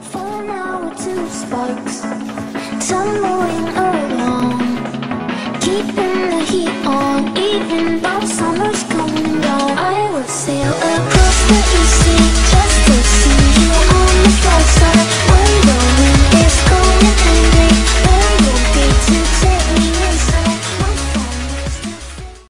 For now with two sparks, tumbling along, keeping the heat on, even though summer's coming down. I will sail across the sea.